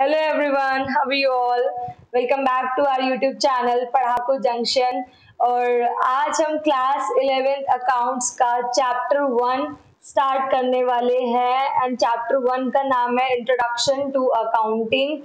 Hello everyone, how are you all. Welcome back to our YouTube channel Padhaku junction. और आज हम class 11 accounts का chapter 1 start करने वाले हैं एंड चैप्टर 1 का नाम है introduction to accounting.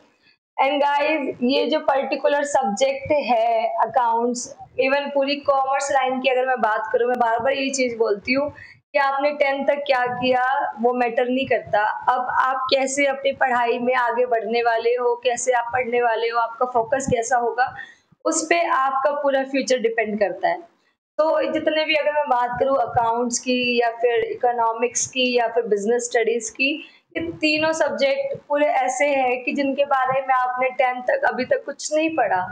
And guys, ये जो पर्टिकुलर सब्जेक्ट है अकाउंट्स, इवन पूरी कॉमर्स लाइन की अगर मैं बात करूँ, मैं बार बार ये चीज़ बोलती हूँ कि आपने 10 तक क्या किया वो मैटर नहीं करता। अब आप कैसे अपनी पढ़ाई में आगे बढ़ने वाले हो, कैसे आप पढ़ने वाले हो, आपका फोकस कैसा होगा, उस पर आपका पूरा फ्यूचर डिपेंड करता है। तो जितने भी, अगर मैं बात करूँ अकाउंट्स की या फिर इकोनॉमिक्स की या फिर बिजनेस स्टडीज की, ये तीनों सब्जेक्ट पूरे ऐसे हैं कि जिनके बारे में आपने 10 तक अभी तक कुछ नहीं पढ़ा,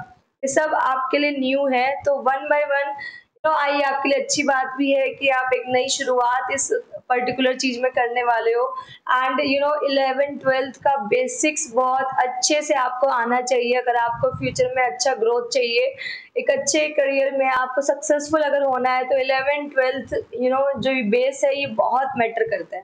ये सब आपके लिए न्यू है। तो वन बाय वन, तो आइए, आपके लिए अच्छी बात भी है कि आप एक नई शुरुआत इस पर्टिकुलर चीज़ में करने वाले हो। एंड यू नो 11-12 का बेसिक्स बहुत अच्छे से आपको आना चाहिए अगर आपको फ्यूचर में अच्छा ग्रोथ चाहिए, एक अच्छे करियर में आपको सक्सेसफुल अगर होना है। तो 11-12 यू नो जो बेस है ये बहुत मैटर करता है।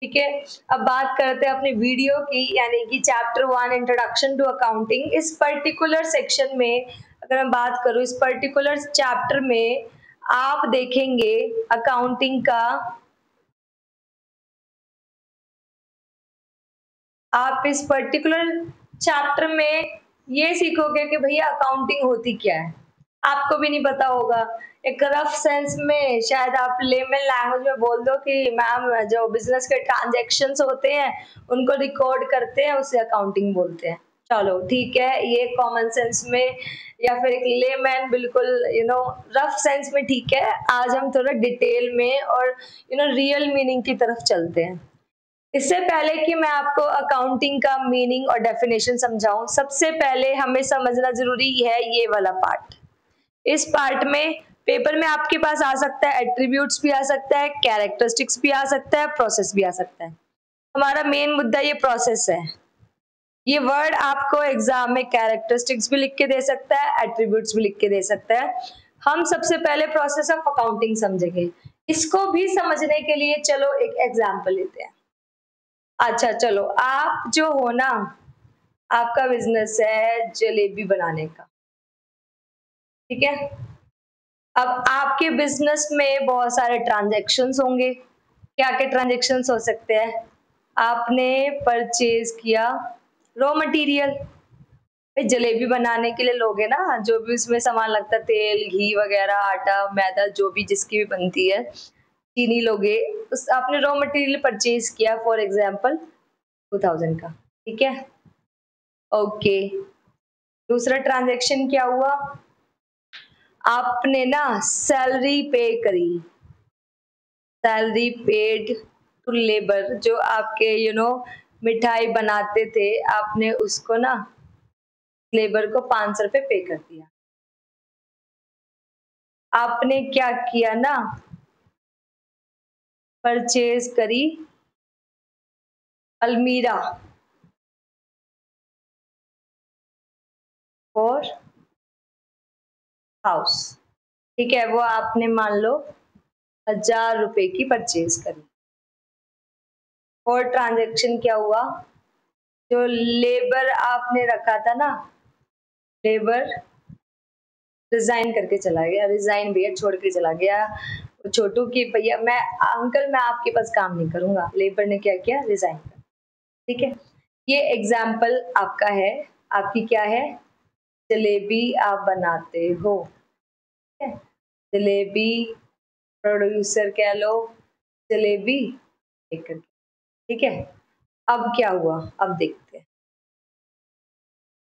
ठीक है, अब बात करते हैं अपने वीडियो की, यानी कि चैप्टर 1 इंट्रोडक्शन टू अकाउंटिंग। इस पर्टिकुलर सेक्शन में, अगर मैं बात करूँ, इस पर्टिकुलर चैप्टर में आप देखेंगे अकाउंटिंग का, आप इस पर्टिकुलर चैप्टर में ये सीखोगे कि भैया अकाउंटिंग होती क्या है। आपको भी नहीं पता होगा, एक रफ सेंस में शायद आप लेमन लैंग्वेज में बोल दो कि मैम जो बिजनेस के ट्रांजैक्शंस होते हैं उनको रिकॉर्ड करते हैं, उसे अकाउंटिंग बोलते हैं। चलो ठीक है, ये कॉमन सेंस में या फिर एक लेमैन बिल्कुल यू नो रफ सेंस में, ठीक है। आज हम थोड़ा डिटेल में और यू नो रियल मीनिंग की तरफ चलते हैं। इससे पहले कि मैं आपको अकाउंटिंग का मीनिंग और डेफिनेशन समझाऊं, सबसे पहले हमें समझना जरूरी है ये वाला पार्ट। इस पार्ट में पेपर में आपके पास आ सकता है एट्रीब्यूट्स भी आ सकता है, कैरेक्टरिस्टिक्स भी आ सकता है, प्रोसेस भी आ सकता है। हमारा मेन मुद्दा ये प्रोसेस है। ये वर्ड आपको एग्जाम में कैरेक्टरिस्टिक्स भी लिख के दे सकता है, एट्रीब्यूट्स भी लिख के दे सकता है। हम सबसे पहले प्रोसेस ऑफ अकाउंटिंग समझेंगे। इसको भी समझने के लिए चलो एक एग्जाम्पल लेते हैं। अच्छा चलो, आप जो हो ना, आपका बिजनेस है जलेबी बनाने का, ठीक है। अब आपके बिजनेस में बहुत सारे ट्रांजैक्शंस होंगे। क्या क्या ट्रांजैक्शंस हो सकते हैं? आपने परचेज किया रॉ मटेरियल, जलेबी बनाने के लिए लोगे ना, जो भी उसमें सामान लगता है, तेल, घी वगैरह, आटा, मैदा, जो भी जिसकी भी बनती है, चीनी लोगे, उस आपने रॉ मटेरियल परचेज किया फॉर एग्जांपल 2000 का, ठीक है, ओके। दूसरा ट्रांजैक्शन क्या हुआ? आपने ना सैलरी पे करी, सैलरी पेड टू लेबर, जो आपके यू नो मिठाई बनाते थे, आपने उसको ना लेबर को 500 रुपये पे कर दिया। आपने क्या किया ना, परचेज करी अलमीरा और हाउस, ठीक है, वो आपने मान लो 1000 रुपये की परचेज करी। और ट्रांजैक्शन क्या हुआ? जो लेबर आपने रखा था ना, लेबर रिजाइन करके चला गया, रिजाइन भैया छोड़ के चला गया, छोटू की भैया मैं अंकल मैं आपके पास काम नहीं करूँगा, लेबर ने क्या किया, रिजाइन कर, ठीक है। ये एग्जाम्पल आपका है, आपकी क्या है, जलेबी आप बनाते हो, ठीक है, जलेबी प्रोड्यूसर कह लो, जलेबी बेकर, ठीक है। अब क्या हुआ, अब देखते हैं।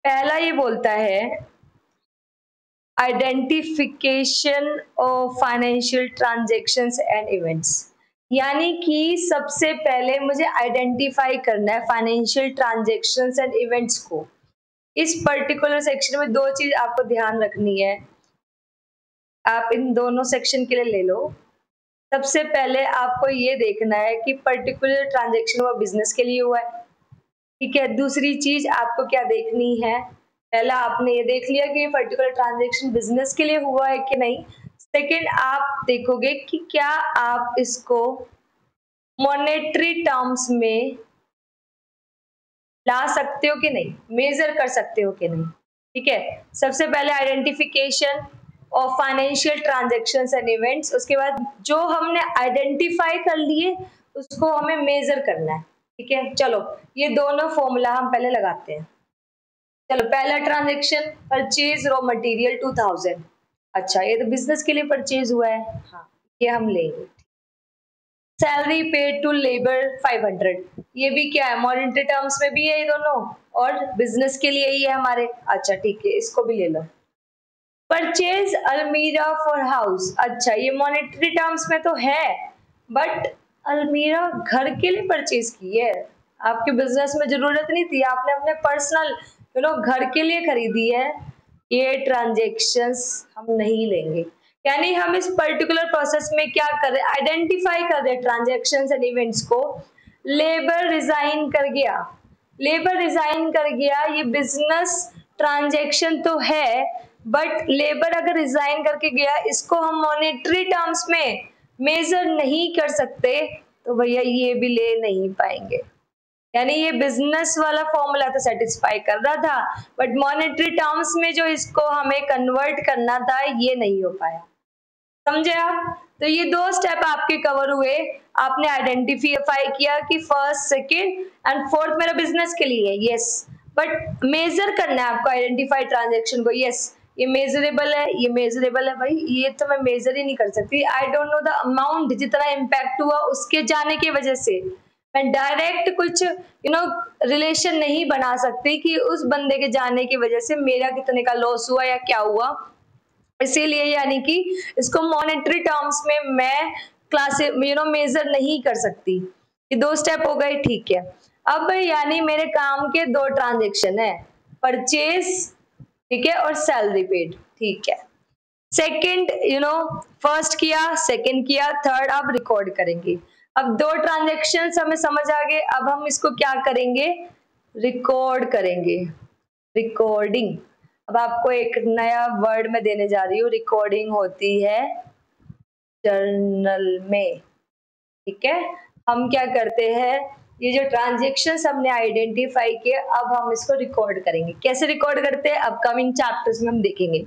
पहला ये बोलता है identification of financial transactions and events, यानी कि सबसे पहले मुझे आइडेंटिफाई करना है फाइनेंशियल ट्रांजैक्शंस एंड इवेंट्स को। इस पर्टिकुलर सेक्शन में दो चीज आपको ध्यान रखनी है, आप इन दोनों सेक्शन के लिए ले लो। सबसे पहले आपको ये देखना है कि पर्टिकुलर ट्रांजैक्शन वो बिजनेस के लिए हुआ है, ठीक है। दूसरी चीज आपको क्या देखनी है, पहला आपने ये देख लिया कि पर्टिकुलर ट्रांजैक्शन बिजनेस के लिए हुआ है कि नहीं। सेकंड, आप देखोगे कि क्या आप इसको मॉनेटरी टर्म्स में ला सकते हो कि नहीं, मेजर कर सकते हो कि नहीं। ठीक है, सबसे पहले identification of financial transactions and events, उसके बाद जो हमने आइडेंटिफाई कर लिए उसको हमें मेजर करना है। ठीक है, चलो ये दोनों फॉर्मूला हम पहले लगाते हैं। चलो, पहला ट्रांजेक्शन परचेज रॉ मटेरियल 2000। अच्छा, ये तो बिजनेस के लिए परचेज हुआ है, हाँ ये हम लेंगे। सैलरी पेड टू लेबर 500, ये भी क्या है, मॉनिटरी टर्म्स में भी है ये दोनों और बिजनेस के लिए ही है हमारे। अच्छा ठीक है, इसको भी ले लो। परचेज अलमीरा फॉर हाउस, अच्छा ये मॉनिटरी टर्म्स में तो है बट अलमीरा घर के लिए परचेज की है, आपके बिजनेस में जरूरत नहीं थी, आपने अपने पर्सनल घर के लिए खरीदी है। ये ट्रांजेक्शंस हम नहीं लेंगे, यानी हम इस पर्टिकुलर प्रोसेस में क्या कर रहे, आइडेंटिफाई कर रहे ट्रांजेक्शंस एंड इवेंट्स को। लेबर रिजाइन कर गया, लेबर रिजाइन कर गया, ये बिजनेस ट्रांजेक्शन तो है बट लेबर अगर रिजाइन करके गया इसको हम मॉनेटरी टर्म्स में मेजर नहीं कर सकते, तो भैया ये भी ले नहीं पाएंगे। यानी ये बिजनेस वाला फॉर्मूला तो सेटिस्फाई कर रहा था बट मॉनेटरी टर्म्स में जो इसको हमें कन्वर्ट करना था ये नहीं हो पाया। समझे आप? तो ये दो स्टेप आपके कवर हुए, आपने आइडेंटिफाई किया कि फर्स्ट, सेकंड एंड फोर्थ मेरा बिजनेस के लिए है, यस, बट मेजर करना है आपको आइडेंटिफाई ट्रांजेक्शन को। यस, ये मेजरेबल है, ये मेजरेबल है, भाई ये तो मैं मेजर ही नहीं कर सकती। I don't know the amount जितना इम्पैक्ट हुआ उसके जाने की वजह से मैं डायरेक्ट कुछ रिलेशन नहीं बना सकती कि उस बंदे के जाने की वजह से मेरा कितने का लॉस हुआ या क्या हुआ, इसीलिए यानी कि इसको मॉनेटरी टर्म्स में मैं क्लास मेजर नहीं कर सकती। ये दो स्टेप हो गए। ठीक है, अब यानी मेरे काम के दो ट्रांजेक्शन है, परचेज ठीक है और सैलरी पेड। ठीक है, सेकेंड फर्स्ट किया, सेकेंड किया, थर्ड आप रिकॉर्ड करेंगे। अब दो ट्रांजेक्शन हमें समझ आ गए, अब हम इसको क्या करेंगे, रिकॉर्ड करेंगे। रिकॉर्डिंग, अब आपको एक नया वर्ड में देने जा रही हूँ, रिकॉर्डिंग होती है जर्नल में। ठीक है, हम क्या करते हैं, ये जो ट्रांजेक्शन हमने आइडेंटिफाई किए अब हम इसको रिकॉर्ड करेंगे। कैसे रिकॉर्ड करते हैं अपकमिंग चैप्टर्स में हम देखेंगे,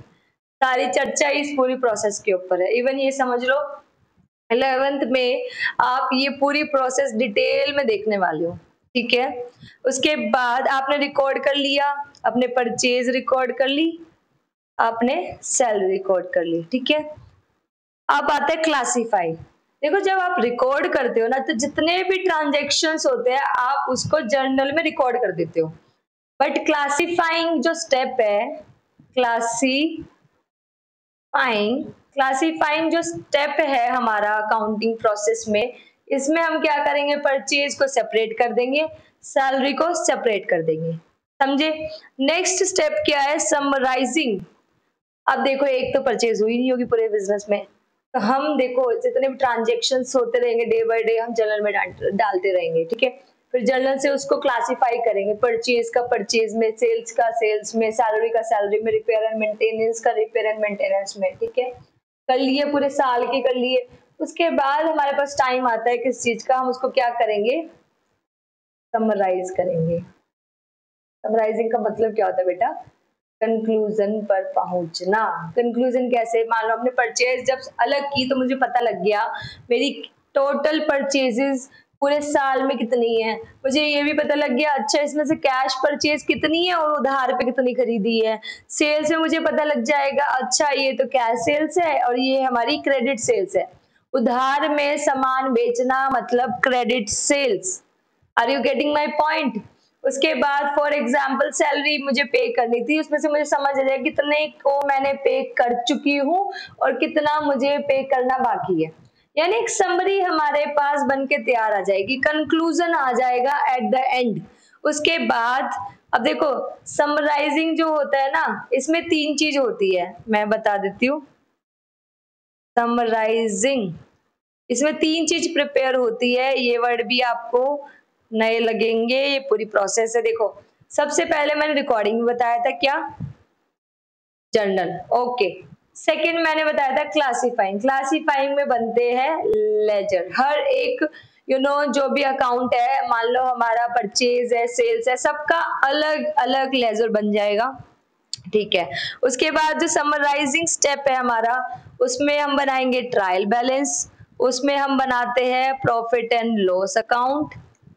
सारी चर्चा इस पूरी प्रोसेस के ऊपर है। इवन ये समझ लो 11th में आप ये पूरी प्रोसेस डिटेल में देखने वाले हो। ठीक है, उसके बाद आपने रिकॉर्ड कर लिया, आपने परचेज रिकॉर्ड कर ली, आपने सैलरी रिकॉर्ड कर ली। ठीक है, अब आता है क्लासिफाई। देखो जब आप रिकॉर्ड करते हो ना तो जितने भी ट्रांजेक्शन्स होते हैं आप उसको जर्नल में रिकॉर्ड कर देते हो, बट क्लासिफाइंग जो स्टेप है, क्लासिफाइंग जो स्टेप है हमारा अकाउंटिंग प्रोसेस में, इसमें हम क्या करेंगे, परचेज को सेपरेट कर देंगे, सैलरी को सेपरेट कर देंगे। समझे? नेक्स्ट स्टेप क्या है, समराइजिंग। अब देखो एक तो परचेज हुई नहीं होगी पूरे बिजनेस में, तो हम देखो जितने भी ट्रांजेक्शन्स होते रहेंगे डे बाय डे हम जर्नल में डालते रहेंगे। ठीक है, फिर जर्नल से उसको क्लासिफाई करेंगे, परचेज का परचेज में, सेल्स का सेल्स में, सैलरी का सैलरी में, रिपेयर एंड मेंटेनेंस का रिपेयर एंड मेंटेनेंस में। ठीक है, कर लिए पूरे साल के कर लिए, उसके बाद हमारे पास टाइम आता है किस चीज का, हम उसको क्या करेंगे, समराइज करेंगे। समराइजिंग का मतलब क्या होता है बेटा, कंक्लूजन पर पहुंचना। कंक्लूजन कैसे, मान लो हमने परचेज जब अलग की तो मुझे पता लग गया मेरी टोटल परचेजेस पूरे साल में कितनी है, मुझे ये भी पता लग गया अच्छा इसमें से कैश परचेज कितनी है और उधार पे कितनी खरीदी है। सेल्स में मुझे पता लग जाएगा अच्छा ये तो कैश सेल्स है और ये हमारी क्रेडिट सेल्स है। उधार में सामान बेचना मतलब credit sales. Are you getting my point? उसके बाद फॉर एग्जाम्पल सैलरी मुझे पे करनी थी, उसमें से मुझे समझ आ जाएगा कितने को मैंने पे कर चुकी हूँ और कितना मुझे पे करना बाकी है। यानी एक समरी हमारे पास बन के तैयार आ जाएगी, कंक्लूजन आ जाएगा एट द एंड। उसके बाद अब देखो समराइजिंग जो होता है ना इसमें तीन चीज होती है, मैं बता देती हूँ। समराइजिंग, इसमें तीन चीज प्रिपेयर होती है, ये वर्ड भी आपको नए लगेंगे, ये पूरी प्रोसेस है। देखो सबसे पहले मैंने रिकॉर्डिंग में बताया था क्या, जर्नल। ओके सेकेंड मैंने बताया था क्लासिफाइंग, क्लासिफाइंग में बनते हैं लेजर। हर एक जो भी अकाउंट है, मान लो हमारा परचेज है, सेल्स है, सबका अलग अलग लेजर बन जाएगा, ठीक है। उसके बाद जो समराइजिंग स्टेप है हमारा, उसमें हम बनाएंगे ट्रायल बैलेंस, उसमें हम बनाते हैं प्रॉफिट एंड लॉस अकाउंट।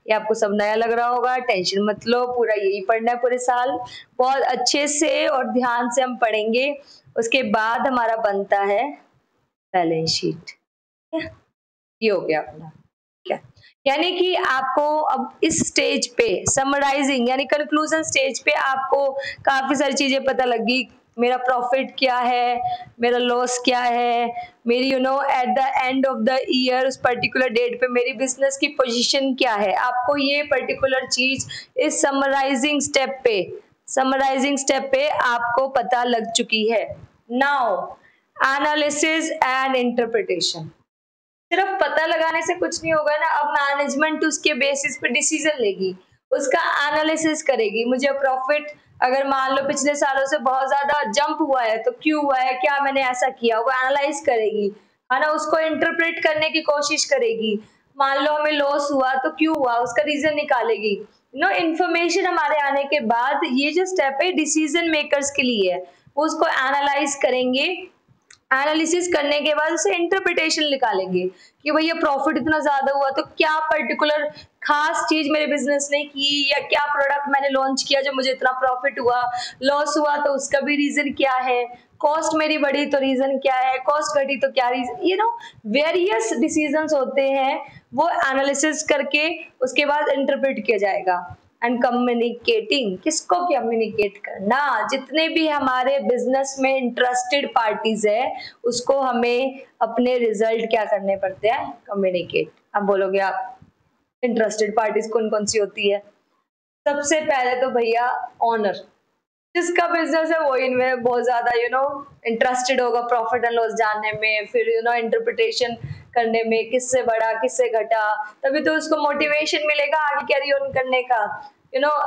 ये आपको सब नया लग रहा होगा, टेंशन मत लो, पूरा यही पढ़ना है पूरे साल, बहुत अच्छे से और ध्यान से हम पढ़ेंगे। उसके बाद हमारा बनता है बैलेंस शीट, ये हो गया अपना, ठीक है। यानी कि आपको अब इस स्टेज पे समराइजिंग यानी कंक्लूजन स्टेज पे आपको काफी सारी चीजें पता लगी, मेरा प्रॉफिट क्या है, मेरा लॉस क्या है, मेरी at the end of the year उस पर्टिकुलर डेट पे मेरी बिजनेस की पोजीशन क्या है। आपको ये पर्टिकुलर चीज इस समराइजिंग स्टेप पे आपको पता लग चुकी है। नाउ एनालिसिस एंड इंटरप्रिटेशन, सिर्फ पता लगाने से कुछ नहीं होगा ना, अब मैनेजमेंट उसके बेसिस पे डिसीजन लेगी, उसका एनालिसिस करेगी। मुझे प्रॉफिट अगर मान लो पिछले सालों से बहुत ज्यादा जंप हुआ है तो क्यों हुआ है, क्या मैंने ऐसा किया, वो एनालाइज करेगी, है ना, उसको इंटरप्रेट करने की कोशिश करेगी। मान लो हमें लॉस हुआ तो क्यों हुआ, उसका रीजन निकालेगी। इन्फॉर्मेशन हमारे आने के बाद ये जो स्टेप है डिसीजन मेकर्स के लिए है, वो उसको एनालाइज करेंगे, एनालिसिस करने के बाद उसे इंटरप्रिटेशन निकालेंगे कि भैया प्रॉफिट इतना ज्यादा हुआ तो क्या पर्टिकुलर खास चीज मेरे बिजनेस ने की, या क्या प्रोडक्ट मैंने लॉन्च किया जो मुझे इतना प्रॉफिट हुआ, लॉस हुआ तो उसका भी रीजन क्या है, कॉस्ट मेरी बढ़ी तो रीजन क्या है, कॉस्ट घटी तो क्या रीजन, वेरियस डिसीजंस होते हैं, वो एनालिसिस करके उसके बाद इंटरप्रेट किया जाएगा। एंड कम्युनिकेटिंग, किसको कम्युनिकेट करना, जितने भी हमारे बिजनेस में इंटरेस्टेड पार्टीज है उसको हमें अपने रिजल्ट क्या करने पड़ते हैं, कम्युनिकेट। अब बोलोगे आप इंटरेस्टेड पार्टीज कौन कौन सी होती है, सबसे पहले तो भैया ऑनर, जिसका बिजनेस है वो इनमें बहुत ज्यादा इंटरेस्टेड होगा प्रॉफिट एंड लॉस जानने में, फिर इंटरप्रिटेशन करने में, किससे बढ़ा किससे घटा, तभी तो उसको मोटिवेशन मिलेगा आगे कैरी ऑन करने का।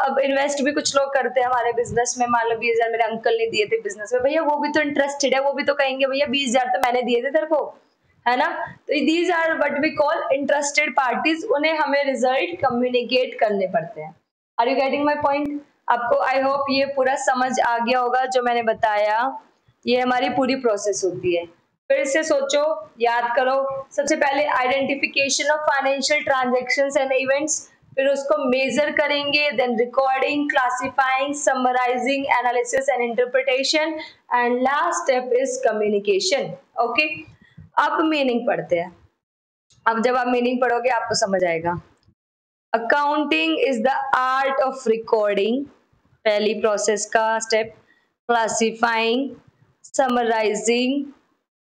अब इन्वेस्ट भी कुछ लोग करते हैं हमारे बिजनेस में, मान लो 20,000 मेरे अंकल ने दिए थे बिजनेस में, भैया वो भी तो इंटरेस्टेड है, वो भी तो कहेंगे भैया 20,000 तो मैंने दिए थे तेरे को, है ना। तो these are what we call interested parties, उन्हें हमें रिजल्ट कम्युनिकेट करने पड़ते हैं। Are you getting my point? आपको आई होप ये पूरा समझ आ गया होगा जो मैंने बताया, ये हमारी पूरी प्रोसेस होती है। फिर से सोचो, याद करो, सबसे पहले identification of financial transactions and events, फिर उसको मेजर करेंगे, then recording, classifying, summarising, analysis and interpretation, and last step is communication. Okay, अब मीनिंग पढ़ते हैं। अब जब आप मीनिंग पढ़ोगे आपको समझ आएगा। Accounting is the art of recording, पहली प्रोसेस का step, classifying, summarising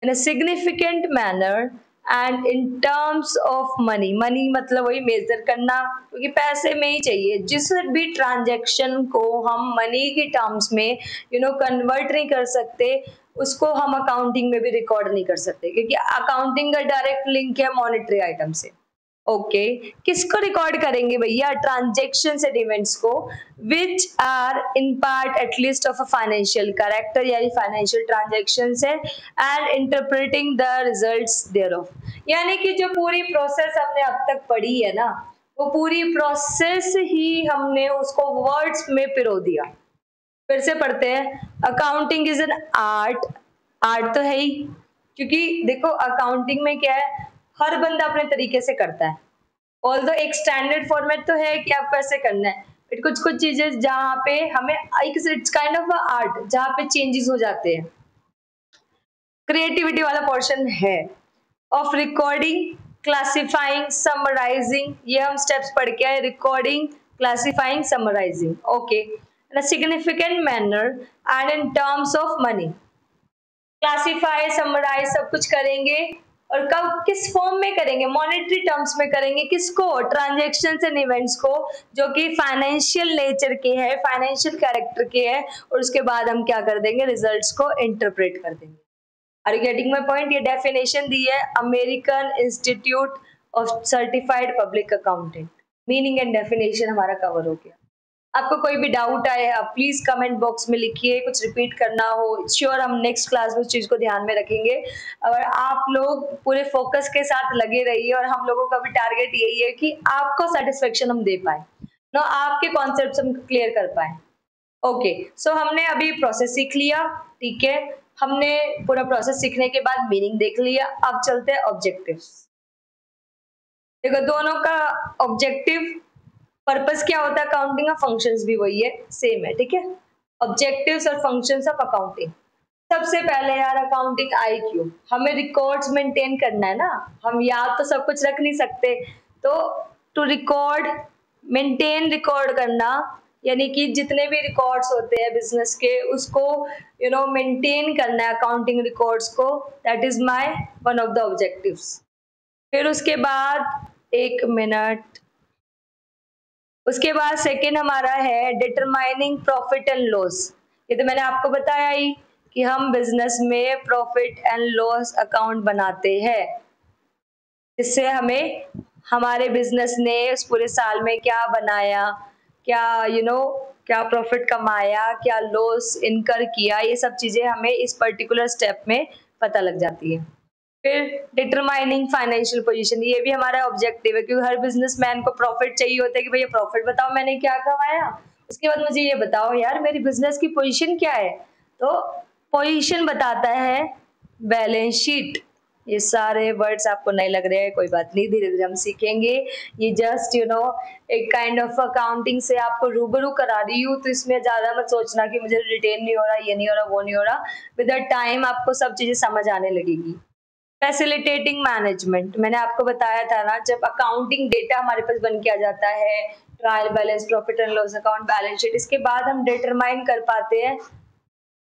in a significant manner and in terms of money. Money मतलब वही मेजर करना, क्योंकि पैसे में ही चाहिए, जिस भी ट्रांजैक्शन को हम मनी के टर्म्स में कन्वर्ट नहीं कर सकते, उसको हम अकाउंटिंग में भी रिकॉर्ड नहीं कर सकते, क्योंकि अकाउंटिंग का डायरेक्ट लिंक है मॉनिटरी आइटम से। ओके, किसको रिकॉर्ड करेंगे भैया? ट्रांजेक्शन एंड इवेंट्स को, which are in part at least of a financial character, यानी फाइनेंशियल ट्रांजेक्शन है, and interpreting the results thereof. यानी कि जो पूरी प्रोसेस हमने अब तक पढ़ी है ना, वो पूरी प्रोसेस ही हमने उसको वर्ड्स में पिरो दिया। फिर से पढ़ते हैं, accounting is an art, art तो है ही, क्योंकि देखो अकाउंटिंग में क्या है, हर बंदा अपने तरीके से करता है, ऑल्दो एक स्टैंडर्ड फॉर्मेट तो है कि आपको ऐसे करना है, बट कुछ कुछ चीजें जहाँ पे हमें इट्स काइंड ऑफ आर्ट, जहाँ पे चेंजेस हो जाते हैं, क्रिएटिविटी वाला पोर्शन है। ऑफ रिकॉर्डिंग, क्लासिफाइंग, समराइजिंग, ये हम स्टेप्स पढ़ के आए, recording, classifying, summarising. Okay, in a significant manner and in terms of money, classify, summarise सब कुछ करेंगे, और कब किस फॉर्म में करेंगे, मॉनेटरी टर्म्स में करेंगे, किसको, ट्रांजैक्शंस एंड इवेंट्स को, जो कि फाइनेंशियल नेचर के है, फाइनेंशियल कैरेक्टर के है, और उसके बाद हम क्या कर देंगे, रिजल्ट्स को इंटरप्रेट कर देंगे। Are you getting my point? ये डेफिनेशन दी है American Institute of Certified Public Accounting, meaning and definition हमारा कवर हो गया। आपको कोई भी डाउट आए आप प्लीज कमेंट बॉक्स में लिखिए, कुछ रिपीट करना हो, श्योर हम नेक्स्ट क्लास में उस चीज को ध्यान में रखेंगे। और आप लोग पूरे फोकस के साथ लगे रहिए और हम लोगों का भी टारगेट यही है कि आपको सेटिस्फेक्शन हम दे पाए, नो आपके कॉन्सेप्ट हम क्लियर कर पाए। ओके सो हमने अभी प्रोसेस सीख लिया, ठीक है, हमने पूरा प्रोसेस सीखने के बाद मीनिंग देख लिया। अब चलते हैं ऑब्जेक्टिव्स। देखो दोनों का ऑब्जेक्टिव पर्पस क्या होता है अकाउंटिंग, और फंक्शंस भी वही है, सेम है, ठीक है, ऑब्जेक्टिव्स और फंक्शंस ऑफ अकाउंटिंग। सबसे पहले यार अकाउंटिंग आईक्यू, हमें रिकॉर्ड्स मेंटेन करना है ना, हम याद तो सब कुछ रख नहीं सकते, तो टू रिकॉर्ड मेंटेन, रिकॉर्ड करना यानी कि जितने भी रिकॉर्ड्स होते हैं बिजनेस के उसको यू नो मेंटेन करना है, अकाउंटिंग रिकॉर्ड्स को, that is my one of the objectives. फिर उसके बाद सेकेंड हमारा है डिटरमाइनिंग प्रॉफिट एंड लॉस। ये तो मैंने आपको बताया ही कि हम बिजनेस में प्रॉफिट एंड लॉस अकाउंट बनाते हैं, जिससे हमें हमारे बिजनेस ने उस पूरे साल में क्या बनाया, क्या यू नो क्या प्रॉफिट कमाया, क्या लॉस इनकर किया, ये सब चीज़ें हमें इस पर्टिकुलर स्टेप में पता लग जाती है। फिर डिटरमाइनिंग फाइनेंशियल पोजीशन, ये भी हमारा ऑब्जेक्टिव है, क्योंकि हर बिजनेसमैन को प्रॉफिट चाहिए होता है कि भैया प्रॉफिट बताओ मैंने क्या कमाया, उसके बाद मुझे ये बताओ यार मेरी बिजनेस की पोजीशन क्या है, तो पोजीशन बताता है बैलेंस शीट। ये सारे वर्ड्स आपको नहीं लग रहे हैं, कोई बात नहीं, धीरे धीरे हम सीखेंगे। ये जस्ट यू नो एक काइंड ऑफ अकाउंटिंग से आपको रूबरू करा रही हूँ, तो इसमें ज़्यादा मत सोचना कि मुझे रिटेन नहीं हो रहा, ये नहीं हो रहा, वो नहीं हो रहा। विद द टाइम आपको सब चीज़ें समझ आने लगेगी। फैसिलिटेटिंग मैनेजमेंट, मैंने आपको बताया था ना, जब अकाउंटिंग डेटा हमारे पास बन के आ जाता है, trial balance, profit and loss account, balance sheet, इसके बाद हम डिटरमाइन कर पाते हैं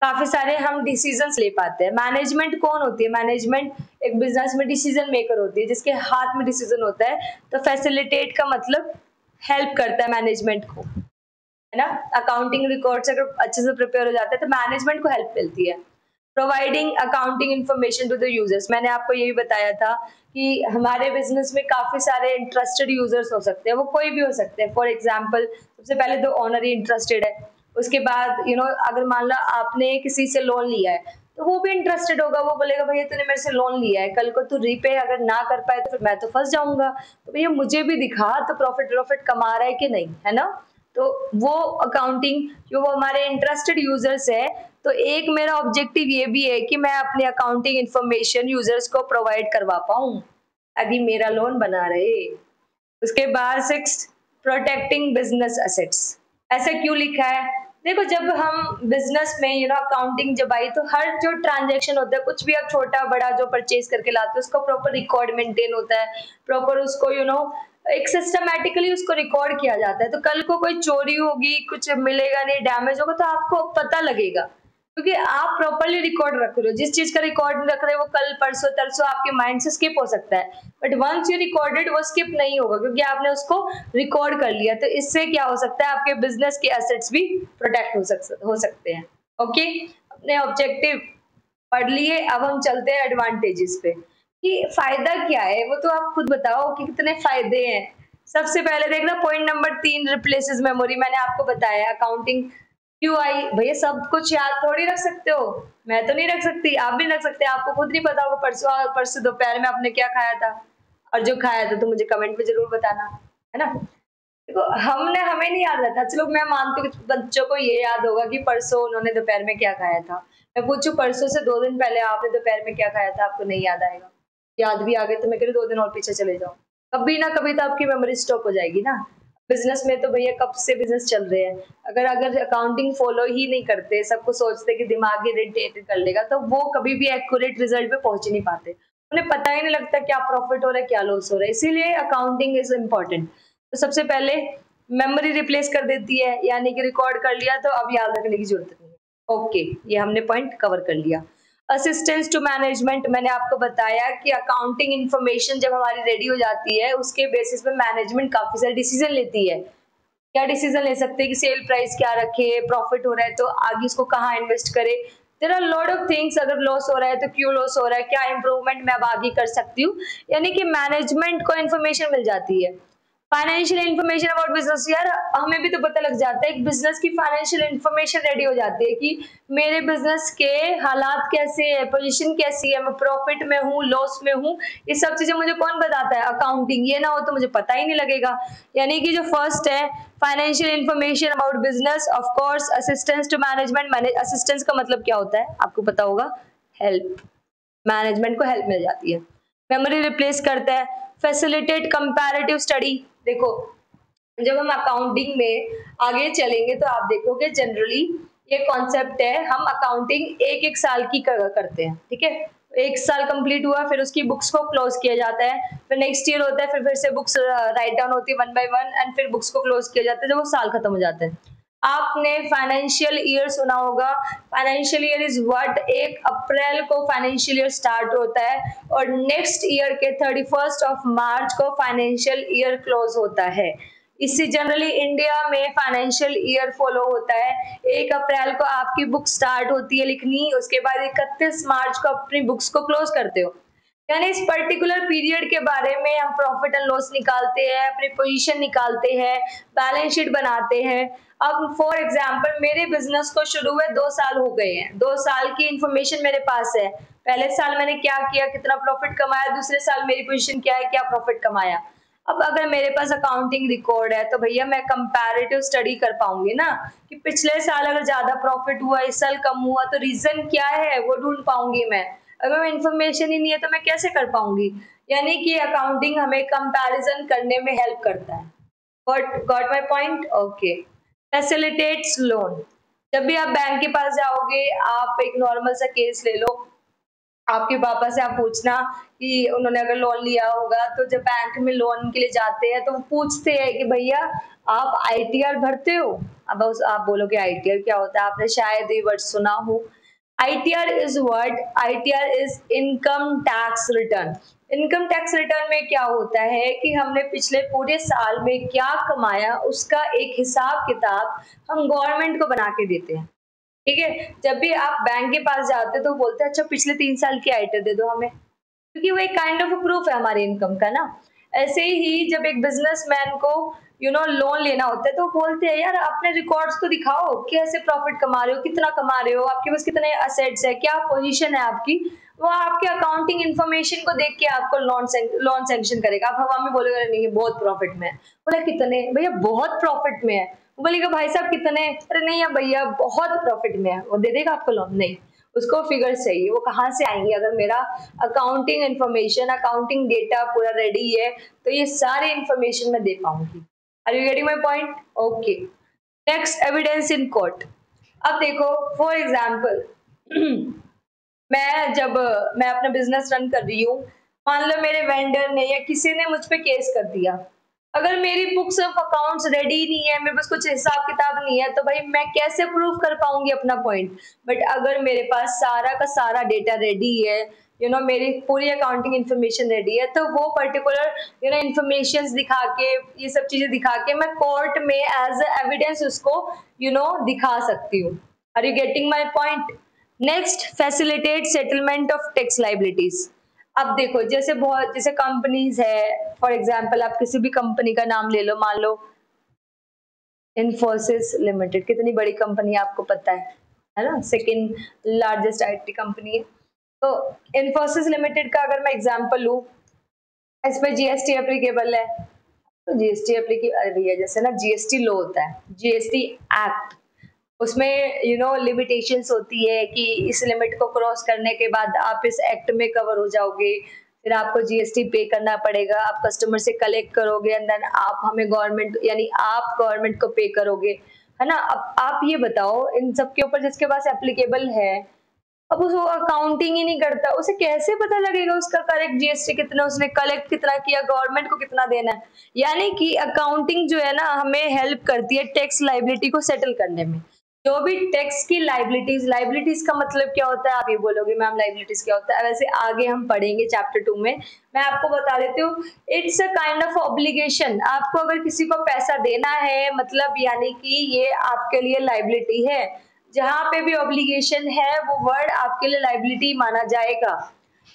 काफी सारे, हम डिसीजंस ले पाते हैं। मैनेजमेंट कौन होती है, मैनेजमेंट एक बिजनेस में डिसीजन मेकर होती है, जिसके हाथ में डिसीजन होता है। तो फैसिलिटेट का मतलब हेल्प करता है मैनेजमेंट को, है ना, अकाउंटिंग रिकॉर्ड्स अगर अच्छे से प्रिपेयर हो जाते हैं तो मैनेजमेंट को हेल्प मिलती है। Providing accounting information to the users, मैंने आपको ये भी बताया था कि हमारे बिजनेस में काफ़ी सारे इंटरेस्टेड यूजर्स हो सकते हैं, वो कोई भी हो सकते हैं। फॉर एग्जाम्पल सबसे पहले तो ऑनर ही इंटरेस्टेड है, उसके बाद यू नो अगर मान लो आपने किसी से लोन लिया है तो वो भी इंटरेस्टेड होगा, वो बोलेगा भैया तूने मेरे से लोन लिया है, कल को तू रीपे अगर ना कर पाए तो फिर मैं तो फंस जाऊंगा, तो भैया मुझे भी दिखा तो प्रॉफिट कमा रहा है कि नहीं, है ना। तो वो अकाउंटिंग, जो वो हमारे इंटरेस्टेड यूजर्स है, तो एक मेरा ऑब्जेक्टिव ये भी है कि मैं अपनी अकाउंटिंग इन्फॉर्मेशन यूजर्स को प्रोवाइड करवा पाऊँ ताकि मेरा लोन बना रहे। उसके बाद 6 प्रोटेक्टिंग बिजनेस असेट्स, ऐसा क्यों लिखा है, देखो जब हम बिजनेस में यू नो अकाउंटिंग जब आई तो हर जो ट्रांजैक्शन होता है, कुछ भी आप छोटा बड़ा जो परचेज करके लाते हो उसका प्रॉपर रिकॉर्ड मेंटेन होता है, प्रॉपर उसको यू नो एक सिस्टमैटिकली उसको रिकॉर्ड किया जाता है। तो कल को कोई चोरी होगी, कुछ मिलेगा नहीं, डैमेज होगा, तो आपको पता लगेगा क्योंकि आप प्रॉपरली रिकॉर्ड रख रहे हो। जिस चीज का रिकॉर्ड नहीं रख रहे वो कल परसों तरसों आपके माइंड से स्किप हो सकता है, बट वंस यू रिकॉर्डेड वो स्किप नहीं होगा क्योंकि आपने उसको रिकॉर्ड कर लिया। तो इससे क्या हो सकता है, आपके बिजनेस के एसेट्स भी प्रोटेक्ट हो सकते हैं। ओके, अपने ऑब्जेक्टिव पढ़ लिए, अब हम चलते हैं एडवांटेजेस पे कि फायदा क्या है, वो तो आप खुद बताओ कि कितने फायदे हैं। सबसे पहले देखना पॉइंट नंबर 3 रिप्लेसेस मेमोरी, मैंने आपको बताया अकाउंटिंग क्यों आई, भैया सब कुछ याद थोड़ी रख सकते हो, मैं तो नहीं रख सकती, आप भी नहीं रख सकते, आपको खुद नहीं पता होगा परसों दोपहर में आपने क्या खाया था, और जो खाया था तो मुझे कमेंट में जरूर बताना, है ना। देखो हमें नहीं याद रहता, चलो मैं मानती हूँ बच्चों को ये याद होगा कि परसों उन्होंने दोपहर में क्या खाया था। मैं पूछूँ परसों से 2 दिन पहले आपने दोपहर में क्या खाया था, आपको नहीं याद आएगा, याद भी आ गए तो मैं कह रही 2 दिन और पीछे चले जाओ, कभी ना कभी तो आपकी मेमोरी स्टॉप हो जाएगी ना। बिजनेस में तो भैया कब से बिजनेस चल रहे हैं, अगर अकाउंटिंग फॉलो ही नहीं करते, सबको सोचते कि दिमाग ही रोटेट कर लेगा, तो वो कभी भी एक्यूरेट रिजल्ट पे पहुंच ही नहीं पाते, उन्हें पता ही नहीं लगता क्या प्रॉफिट हो रहा है क्या लॉस हो रहा है। इसीलिए अकाउंटिंग इज इम्पोर्टेंट। तो सबसे पहले मेमोरी रिप्लेस कर देती है, यानी कि रिकॉर्ड कर लिया तो अब याद रखने की जरूरत नहीं है। ओके, ये हमने पॉइंट कवर कर लिया। असिस्टेंस टू मैनेजमेंट, मैंने आपको बताया कि अकाउंटिंग इन्फॉर्मेशन जब हमारी रेडी हो जाती है उसके बेसिस पे मैनेजमेंट काफ़ी सारे डिसीजन लेती है। क्या डिसीजन ले सकते हैं कि सेल प्राइस क्या रखे, प्रॉफिट हो रहा है तो आगे इसको कहाँ इन्वेस्ट करे, there are lot of things, अगर लॉस हो रहा है तो क्यों लॉस हो रहा है, क्या इंप्रूवमेंट मैं अब आगे कर सकती हूँ, यानी कि मैनेजमेंट को इन्फॉर्मेशन मिल जाती है। Financial information about business. यार हमें भी तो पता लग जाता है एक बिजनेस की फाइनेंशियल इन्फॉर्मेशन रेडी हो जाती है कि मेरे बिजनेस के हालात कैसे है, पोजीशन कैसी है, मैं प्रॉफिट में हूँ, लॉस में हूँ, ये सब चीजें मुझे कौन बताता है? अकाउंटिंग। ये ना हो तो मुझे पता ही नहीं लगेगा। यानी कि जो फर्स्ट है financial information about business, of course assistance to management. Assistance का मतलब क्या होता है आपको पता होगा, हेल्प। मैनेजमेंट को हेल्प मिल जाती है। मेमोरी रिप्लेस करता है। Facilitate comparative study. देखो जब हम अकाउंटिंग में आगे चलेंगे तो आप देखोगे जनरली ये कॉन्सेप्ट है, हम अकाउंटिंग एक एक साल की करते हैं, ठीक है। एक साल कंप्लीट हुआ फिर उसकी बुक्स को क्लोज किया जाता है, फिर नेक्स्ट ईयर होता है, फिर से बुक्स राइट डाउन होती है वन बाय वन एंड फिर बुक्स को क्लोज किया जाता है जब वो साल खत्म हो जाता है। आपने फाइनेंशियल ईयर सुना होगा, फाइनेंशियल ईयर इज व्हाट, 1 अप्रैल को फाइनेंशियल ईयर स्टार्ट होता है और नेक्स्ट ईयर के 31 मार्च को फाइनेंशियल ईयर क्लोज होता है। इससे जनरली इंडिया में फाइनेंशियल ईयर फॉलो होता है। 1 अप्रैल को आपकी बुक स्टार्ट होती है लिखनी, उसके बाद 31 मार्च को अपनी बुक्स को क्लोज करते हो। यानी इस पर्टिकुलर पीरियड के बारे में हम प्रॉफिट एंड लॉस निकालते हैं, अपनी पोजीशन निकालते हैं, बैलेंस शीट बनाते हैं। अब फॉर एग्जांपल मेरे बिजनेस को शुरू हुए 2 साल हो गए हैं, 2 साल की इंफॉर्मेशन मेरे पास है। पहले साल मैंने क्या किया, कितना प्रॉफिट कमाया, दूसरे साल मेरी पोजीशन क्या है, क्या प्रॉफिट कमाया। अब अगर मेरे पास अकाउंटिंग रिकॉर्ड है तो भैया मैं कंपैरेटिव स्टडी कर पाऊंगी ना, कि पिछले साल अगर ज्यादा प्रॉफिट हुआ, इस साल कम हुआ, तो रीजन क्या है वो ढूंढ पाऊंगी मैं। अगर इन्फॉर्मेशन ही नहीं है तो मैं कैसे कर पाऊंगी। यानी कि अकाउंटिंग हमें कंपैरिजन करने में हेल्प करता है। Got my point? Okay. Facilitates loan. जब भी आप बैंक के पास जाओगे, आप एक नॉर्मल सा केस ले लो, आपके पापा से आप पूछना कि उन्होंने अगर लोन लिया होगा, तो जब बैंक में लोन के लिए जाते हैं तो वो पूछते हैं कि भैया आप ITR भरते हो। अब आप बोलोगे ITR क्या होता है, आपने शायद ये वर्ड सुना हो। ITR is what? ITR is income tax return. Income tax return में क्या होता है कि हमने पिछले पूरे साल में क्या कमाया उसका एक हिसाब किताब हम गवर्नमेंट को बना के देते हैं, ठीक है। जब भी आप बैंक के पास जाते हो तो बोलते हैं अच्छा पिछले 3 साल की ITR दे दो हमें, क्योंकि वो एक काइंड ऑफ प्रूफ है हमारे इनकम का ना। ऐसे ही जब एक बिजनेसमैन को लोन लेना होता है तो बोलते हैं यार अपने रिकॉर्ड्स को दिखाओ, कैसे प्रॉफिट कमा रहे हो, कितना कमा रहे हो, आपके पास कितने असेट्स है, क्या पोजीशन है आपकी। वो आपके अकाउंटिंग इन्फॉर्मेशन को देख के आपको लोन सेंक्शन करेगा। आप हवा में बोलोगे नहीं बहुत प्रॉफिट में है, बोला कितने, भैया बहुत प्रॉफिट में है, बोलेगा भाई साहब कितने, अरे नहीं भैया बहुत प्रॉफिट में है, वो दे देगा आपको लोन। नहीं, उसको फिगर्स चाहिए, वो कहाँ से आएंगे। अगर मेरा अकाउंटिंग इन्फॉर्मेशन, अकाउंटिंग डेटा पूरा रेडी है तो ये सारे इन्फॉर्मेशन मैं दे पाऊंगी। Are you getting my point? Okay. Next, evidence in court. अब देखो फॉर एग्जाम्पल जब मैं अपना बिजनेस रन कर रही हूँ, मान लो मेरे वेंडर ने या किसी ने मुझ पर केस कर दिया, अगर मेरी बुक्स ऑफ अकाउंट्स रेडी नहीं है, मेरे पास कुछ हिसाब किताब नहीं है, तो भाई मैं कैसे प्रूव कर पाऊंगी अपना पॉइंट। बट अगर मेरे पास सारा का सारा डेटा रेडी है, मेरी पूरी अकाउंटिंग इन्फॉर्मेशन रेडी है, तो वो पर्टिकुलर इन्फॉर्मेशन दिखा के, ये सब चीजें दिखा के मैं कोर्ट में एज एविडेंस उसको दिखा सकती हूँ। Are you getting my point? Next, facilitate settlement of tax liabilities. अब देखो जैसे कंपनीज है, फॉर एग्जाम्पल आप किसी भी कंपनी का नाम ले लो, मान लो इन्फोसिस लिमिटेड, कितनी बड़ी कंपनी आपको पता है ना, सेकंड लार्जेस्ट IT कंपनी है। तो इन्फोसिस लिमिटेड का अगर मैं एग्जाम्पल लूँ, इस पर GST एप्लीकेबल है, तो GST एप्लीकेबल, जैसे ना GST लॉ होता है, GST एक्ट, उसमें लिमिटेशंस होती है कि इस लिमिट को क्रॉस करने के बाद आप इस एक्ट में कवर हो जाओगे, फिर आपको GST पे करना पड़ेगा, आप कस्टमर से कलेक्ट करोगे एंड देन आप हमें गवर्नमेंट, यानी आप गवर्नमेंट को पे करोगे, है ना। अब आप ये बताओ इन सब के ऊपर जिसके पास एप्लीकेबल है, अब उसको अकाउंटिंग ही नहीं करता, उसे कैसे पता लगेगा उसका करेक्ट GST कितना, उसने कलेक्ट कितना किया, गवर्नमेंट को कितना देना है। यानी कि अकाउंटिंग जो है ना हमें हेल्प करती है टैक्स लाइबिलिटी को सेटल करने में। जो भी टैक्स की लाइबिलिटीज का मतलब क्या होता है, आप ये बोलोगे मैम लाइबिलिटीज क्या होता है, वैसे आगे हम पढ़ेंगे चैप्टर 2 में, मैं आपको बता देती हूँ। It's a kind of obligation. आपको अगर किसी को पैसा देना है, मतलब यानी कि ये आपके लिए लाइबिलिटी है। जहाँ पे भी ऑब्लिगेशन है वो वर्ड आपके लिए लाइबिलिटी माना जाएगा।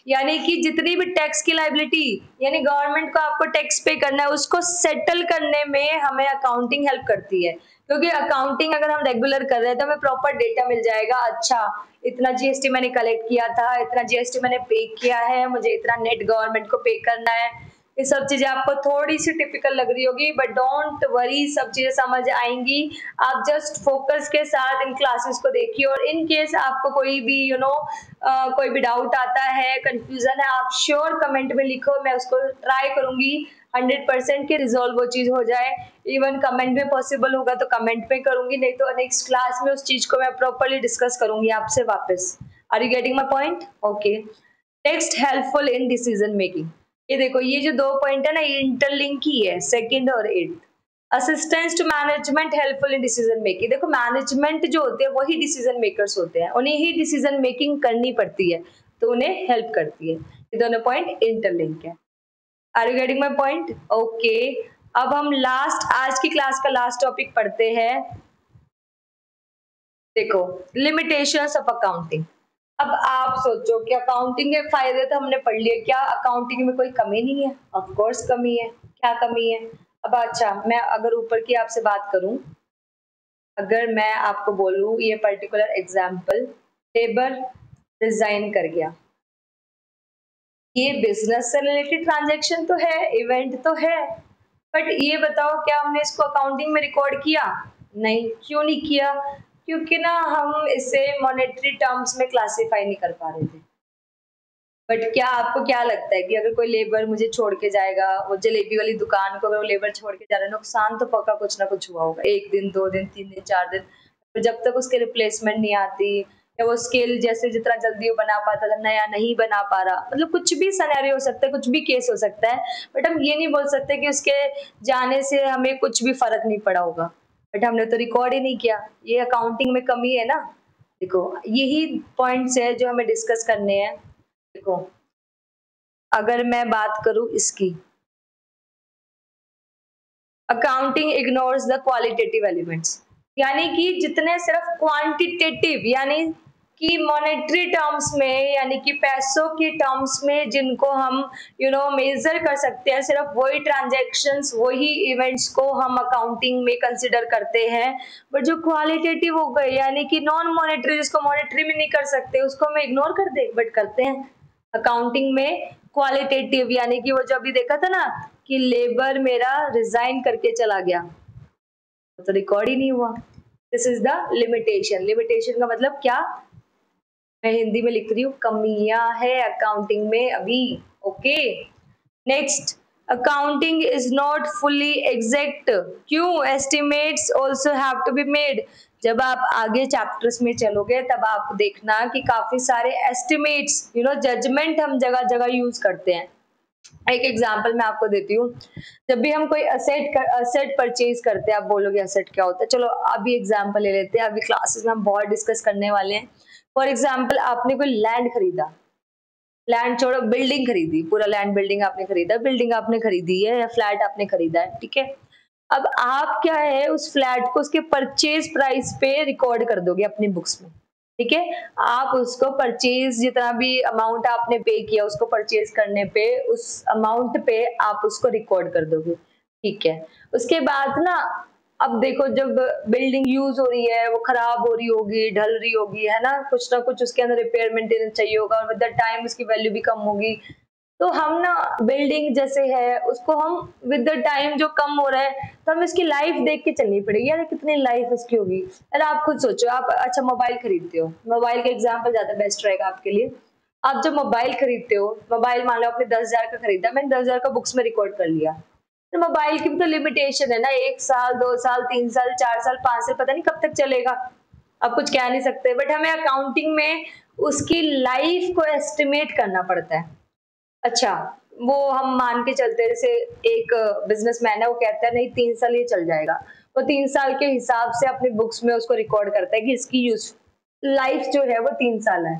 यानी कि जितनी भी टैक्स की लाइबिलिटी यानी गवर्नमेंट को आपको टैक्स पे करना है उसको सेटल करने में हमें अकाउंटिंग हेल्प करती है, क्योंकि अकाउंटिंग अगर हम रेगुलर कर रहे हैं तो हमें प्रॉपर डेटा मिल जाएगा। अच्छा, इतना जीएसटी मैंने कलेक्ट किया था, इतना जीएसटी मैंने पे किया है, मुझे इतना नेट गवर्नमेंट को पे करना है। ये सब चीजें आपको थोड़ी सी टिपिकल लग रही होगी, बट डोंट वरी, सब चीजें समझ आएंगी। आप जस्ट फोकस के साथ इन क्लासेस को देखिए, और इन केस आपको कोई भी कोई भी डाउट आता है, कंफ्यूजन है, आप श्योर कमेंट में लिखो, मैं उसको ट्राई करूंगी 100% के रिजॉल्व वो चीज हो जाए। इवन कमेंट में पॉसिबल होगा तो कमेंट में करूंगी, नहीं तो नेक्स्ट क्लास में उस चीज को मैं प्रॉपरली डिस्कस करूंगी आपसे वापस। Are you getting my point? Okay, next, helpful in decision making. ये देखो, ये जो 2 पॉइंट है ना, ये इंटरलिंक ही है, 2nd और 8th। Assistance to management, helpful in decision making. देखो, मैनेजमेंट जो होते हैं वही डिसीजन मेकर्स होते हैं, उन्हें ही डिसीजन मेकिंग करनी पड़ती है, तो उन्हें हेल्प करती है। ये दोनों पॉइंट इंटरलिंक है। Are you getting my point? Okay, अब हम आज की क्लास का लास्ट टॉपिक पढ़ते हैं। देखो, लिमिटेशंस ऑफ अकाउंटिंग। अब आप सोचो कि अकाउंटिंग के फायदे तो हमने पढ़ लिए, क्या अकाउंटिंग में कोई कमी नहीं है? ऑफ कोर्स कमी है। क्या कमी है? अब अच्छा, मैं अगर ऊपर की आपसे बात करूं, अगर मैं आपको बोलूं ये पर्टिकुलर एग्जांपल, लेबर रिजाइन कर गया, ये बिजनेस से रिलेटेड ट्रांजैक्शन तो है, इवेंट तो है, बट ये बताओ क्या हमने इसको अकाउंटिंग में रिकॉर्ड किया? नहीं। क्यों नहीं किया? क्योंकि ना हम इसे मॉनेटरी टर्म्स में क्लासिफाई नहीं कर पा रहे थे। बट क्या आपको क्या लगता है कि अगर कोई लेबर मुझे छोड़ के जाएगा, वो जलेबी वाली दुकान को अगर वो लेबर छोड़ के जा रहा है, नुकसान तो पक्का कुछ ना कुछ हुआ होगा, 1 दिन 2 दिन 3 दिन 4 दिन। तो जब तक उसके रिप्लेसमेंट नहीं आती, या वो स्केल जैसे जितना जल्दी वो बना पाता था नया नहीं बना पा रहा, मतलब कुछ भी सिनेरियो हो सकता है, कुछ भी केस हो सकता है, बट हम ये नहीं बोल सकते कि उसके जाने से हमें कुछ भी फर्क नहीं पड़ा होगा, बट हमने तो रिकॉर्ड ही नहीं किया। ये अकाउंटिंग में कमी है ना। देखो, यही पॉइंट्स है जो हमें डिस्कस करने हैं। देखो, अगर मैं बात करूं इसकी, accounting ignores the qualitative elements, यानी कि जितने सिर्फ क्वांटिटेटिव यानी कि मॉनेटरी टर्म्स में, यानी कि पैसों के टर्म्स में जिनको हम मेजर कर सकते हैं, सिर्फ वही ट्रांजैक्शंस, वही इवेंट्स को हम अकाउंटिंग में कंसिडर करते हैं। बट जो क्वालिटेटिव हो गए यानी कि नॉन मॉनेटरी, जिसको मॉनेटरी में नहीं कर सकते, उसको हम इग्नोर कर दे, बट करते हैं अकाउंटिंग में क्वालिटेटिव। यानी कि वो जो अभी देखा था ना कि लेबर मेरा रिजाइन करके चला गया, तो रिकॉर्ड ही नहीं हुआ। This is the limitation. Limitation का मतलब क्या? मैं हिंदी में लिख रही हूँ, कमियां है अकाउंटिंग में अभी। Okay, next, accounting is not fully exact. क्यों? Estimates also have to be made. जब आप आगे चैप्टर्स में चलोगे तब आप देखना कि काफी सारे एस्टिमेट्स, जजमेंट हम जगह जगह यूज करते हैं। एक एग्जाम्पल मैं आपको देती हूँ, जब भी हम कोई असेट परचेज करते हैं, आप बोलोगे असेट क्या होता है, चलो अभी एग्जाम्पल ले लेते हैं, अभी क्लासेस में हम बहुत डिस्कस करने वाले हैं। फॉर एग्जाम्पल, आपने कोई लैंड खरीदा, लैंड छोड़ो, बिल्डिंग खरीदी, पूरा लैंड बिल्डिंग आपने खरीदा, बिल्डिंग आपने खरीदी है, या फ्लैट आपने खरीदा है, ठीक है। अब आप क्या है, उस फ्लैट को उसके परचेज प्राइस पे रिकॉर्ड कर दोगे अपनी बुक्स में, ठीक है। आप उसको परचेज, जितना भी अमाउंट आपने पे किया उसको परचेज करने पे, उस अमाउंट पे आप उसको रिकॉर्ड कर दोगे, ठीक है। उसके बाद ना, अब देखो, जब बिल्डिंग यूज हो रही है, वो खराब हो रही होगी, ढल रही होगी, है ना कुछ उसके अंदर रिपेयर मेंटेनेंस चाहिए होगा, और विद द टाइम उसकी वैल्यू भी कम होगी। तो हम ना बिल्डिंग जैसे है उसको हम विद द टाइम जो कम हो रहा है, तो हम इसकी लाइफ देख के चलनी पड़ेगी, यार कितनी लाइफ इसकी होगी। यार आप खुद सोचो, आप अच्छा मोबाइल खरीदते हो, मोबाइल का एग्जाम्पल ज्यादा बेस्ट रहेगा आपके लिए। आप जब मोबाइल खरीदते हो, मोबाइल मान लो आपने 10,000 का खरीदा, मैंने 10,000 का बुक्स में रिकॉर्ड कर लिया, तो मोबाइल की भी तो लिमिटेशन है ना, 1 साल 2 साल 3 साल 4 साल 5 साल पता नहीं कब तक चलेगा, अब कुछ कह नहीं सकते। बट हमें अकाउंटिंग में उसकी लाइफ को एस्टिमेट करना पड़ता है। अच्छा, वो हम मान के चलते हैं, जैसे एक बिजनेसमैन है, वो कहता है नहीं 3 साल ये चल जाएगा, वो 3 साल के हिसाब से अपने बुक्स में उसको रिकॉर्ड करता है कि इसकी लाइफ जो है वो 3 साल है।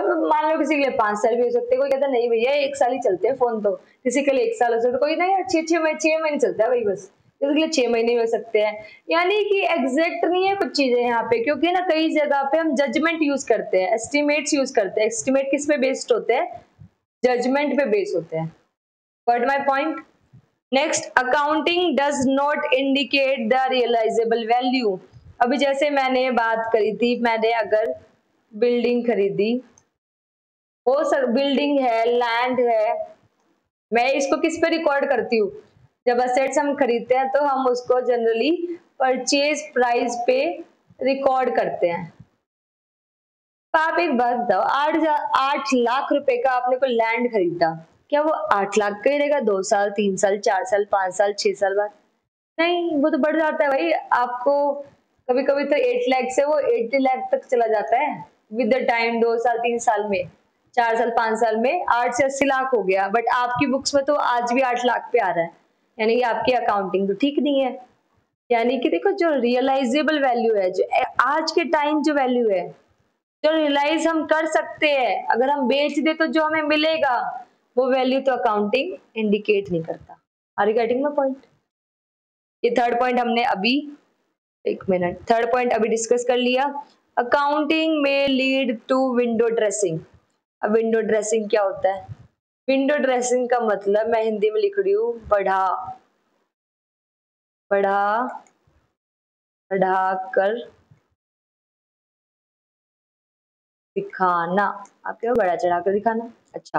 मान लो किसी के लिए 5 साल भी हो सकते हैं, कोई कहता नहीं भैया 1 साल ही चलते हैं फोन, तो किसी के लिए 1 साल हो सकता है, कोई नहीं 6 महीने चलता है भाई, बस किसी के लिए 6 महीने हो सकते हैं। यानी कि एग्जैक्ट नहीं है कुछ चीजें यहाँ पे, क्योंकि ना कई जगह पे हम जजमेंट यूज करते हैं, एस्टिमेट्स यूज करते हैं। एस्टिमेट किस पे बेस्ड होते हैं? जजमेंट पे बेस होते हैं. What my point? Next, accounting does not indicate the realisable value. अभी जैसे मैंने बात करी थी, मैंने अगर बिल्डिंग खरीदी, वो सर बिल्डिंग है, लैंड है, मैं इसको किस पे रिकॉर्ड करती हूँ? जब असेट्स हम खरीदते हैं तो हम उसको जनरली परचेज प्राइस पे रिकॉर्ड करते हैं. तो आप एक बात बताओ, 8 लाख रुपए का आपने कोई लैंड खरीदा, क्या वो 8 लाख का ही रहेगा 2 साल 3 साल 4 साल 5 साल 6 साल बाद? नहीं, वो तो बढ़ जाता है भाई. आपको कभी कभी तो 8 लाख से वो 80 लाख तक चला जाता है विद द टाइम. 2 साल 3 साल में, 4 साल 5 साल में 8 से 80 लाख हो गया, बट आपकी बुक्स में तो आज भी 8 लाख पे आ रहा है, यानी कि आपकी अकाउंटिंग तो ठीक नहीं है. यानी कि देखो, जो रियलाइजेबल वैल्यू है, जो आज के टाइम जो वैल्यू है, जो रियलाइज हम कर सकते हैं, अगर हम बेच दे तो जो हमें मिलेगा वो वैल्यू तो अकाउंटिंग इंडिकेट नहीं करता. Are you getting my point? ये थर्ड पॉइंट हमने अभी, एक मिनट, थर्ड पॉइंट अभी डिस्कस कर लिया. अकाउंटिंग में लीड टू विंडो ड्रेसिंग. अब विंडो ड्रेसिंग क्या होता है? विंडो ड्रेसिंग का मतलब मैं हिंदी में लिख रही हूँ, बढ़ा कर दिखाना. आप क्या, बढ़ा चढ़ा कर दिखाना. अच्छा,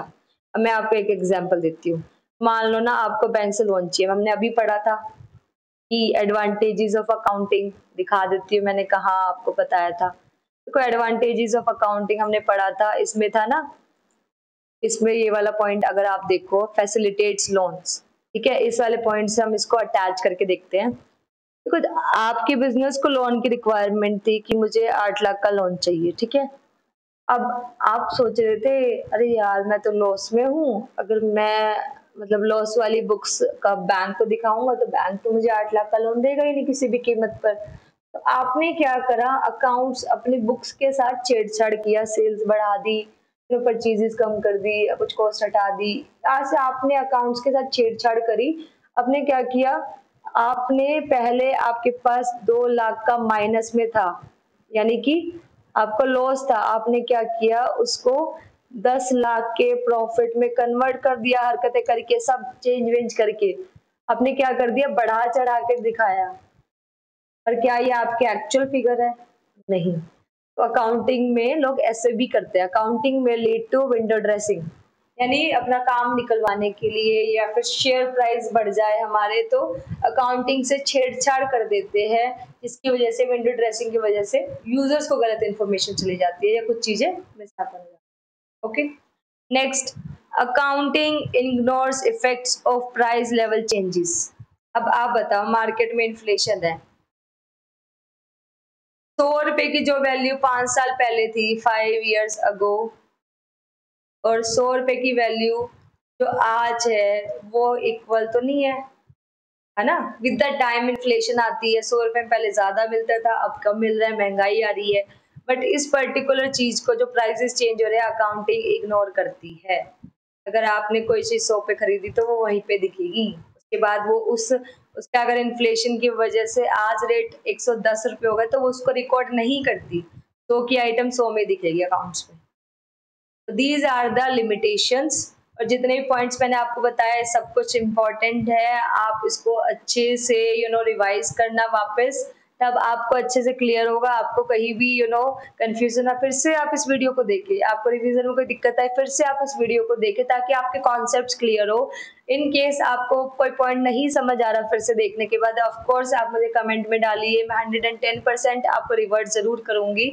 अब मैं आपको एक एग्जांपल देती हूँ. मान लो ना, आपको बैंक से लोन चाहिए. हमने अभी पढ़ा था कि एडवांटेजेस ऑफ अकाउंटिंग, दिखा देती हूँ मैंने कहा, आपको बताया था. देखो, एडवांटेजेस ऑफ अकाउंटिंग हमने पढ़ा था, इसमें था ना, इसमें ये वाला पॉइंट अगर आप देखो, फैसिलिटेट्स लोन्स, ठीक है, इस वाले पॉइंट से हम इसको अटैच करके देखते हैं. देखो, आपके बिजनेस को लोन की रिक्वायरमेंट थी कि मुझे 8 लाख का लोन चाहिए, ठीक है. अब आप सोच रहे थे, अरे यार मैं तो लॉस में हूँ, अगर मैं मतलब लॉस वाली बुक्स का बैंक को दिखाऊंगा तो बैंक तो मुझे 8 लाख का लोन देगा ही नहीं किसी भी कीमत पर. तो आपने क्या करा, अकाउंट्स अपनी बुक्स के साथ छेड़छाड़ किया, सेल्स बढ़ा दी, परचेजेस कम कर दी, कुछ कॉस्ट हटा दी. आज से आपने अकाउंट्स के साथ छेड़छाड़ करी. आपने क्या किया, आपने पहले, आपके पास 2 लाख का माइनस में था, यानी कि आपको लॉस था, आपने क्या किया, उसको 10 लाख के प्रॉफिट में कन्वर्ट कर दिया, हरकतें करके, सब चेंज वेंज करके. आपने क्या कर दिया, बढ़ा चढ़ा के दिखाया. और क्या ये आपके एक्चुअल फिगर है? नहीं. तो अकाउंटिंग में लोग ऐसे भी करते हैं. अकाउंटिंग में लीड टू विंडो ड्रेसिंग, यानी अपना काम निकलवाने के लिए या फिर शेयर प्राइस बढ़ जाए हमारे, तो अकाउंटिंग से छेड़छाड़ कर देते हैं, जिसकी वजह से, विंडो ड्रेसिंग की वजह से यूजर्स को गलत इन्फॉर्मेशन चली जाती है या कुछ चीजें मिस हो जाती है. Okay, next, accounting ignores effects of price level changes. अब आप बताओ, मार्केट में इन्फ्लेशन है, 100 रुपए की जो वैल्यू 5 साल पहले थी, 5 years ago, और 100 रुपए की वैल्यू जो आज है वो इक्वल तो नहीं है, है ना. विद द टाइम इन्फ्लेशन आती है, 100 रुपए पहले ज्यादा मिलता था, अब कम मिल रहा है, महंगाई आ रही है. बट इस पर्टिकुलर चीज को, जो प्राइसेस चेंज हो रहे हैं, अकाउंटिंग इग्नोर करती है. अगर आपने कोई चीज 100 पे खरीदी तो वो वहीं पे दिखेगी. उसके बाद वो उसका अगर इन्फ्लेशन की वजह से आज रेट 110 रुपये होगा तो वो उसको रिकॉर्ड नहीं करती, तो की आइटम 100 में दिखेगी अकाउंट्स में. These are the limitations. और जितने भी पॉइंट्स मैंने आपको बताया, सब कुछ इम्पोर्टेंट है. आप इसको अच्छे से रिवाइज करना वापस, तब आपको अच्छे से क्लियर होगा. आपको कहीं भी कंफ्यूजन है, फिर से आप इस वीडियो को देखें. आपको रिवीजन में कोई दिक्कत है, फिर से आप इस वीडियो को देखें, ताकि आपके कॉन्सेप्ट्स क्लियर हो. इन केस आपको कोई पॉइंट नहीं समझ आ रहा, फिर से देखने के बाद ऑफकोर्स आप मुझे कमेंट में डालिए. मैं 110% आपको रिवर्ट ज़रूर करूँगी.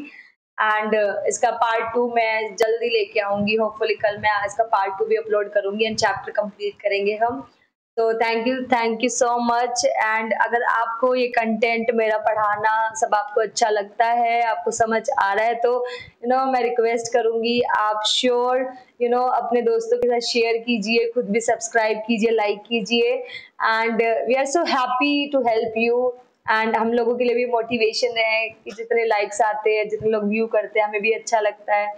एंड इसका पार्ट 2 मैं जल्दी लेके आऊँगी. होपफुली कल मैं इसका पार्ट 2 भी अपलोड करूँगी एंड चैप्टर कंप्लीट करेंगे हम. तो thank you so much. And अगर आपको ये कंटेंट मेरा पढ़ाना सब आपको अच्छा लगता है, आपको समझ आ रहा है, तो मैं रिक्वेस्ट करूँगी, आप श्योर अपने दोस्तों के साथ शेयर कीजिए, खुद भी सब्सक्राइब कीजिए, लाइक कीजिए. And we are so happy to help you. And हम लोगों के लिए भी मोटिवेशन है कि जितने लाइक्स आते हैं, जितने लोग व्यू करते हैं, हमें भी अच्छा लगता है.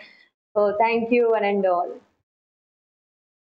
तो thank you one and all.